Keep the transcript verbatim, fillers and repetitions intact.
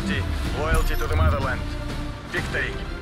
party, loyalty to the motherland. Victory!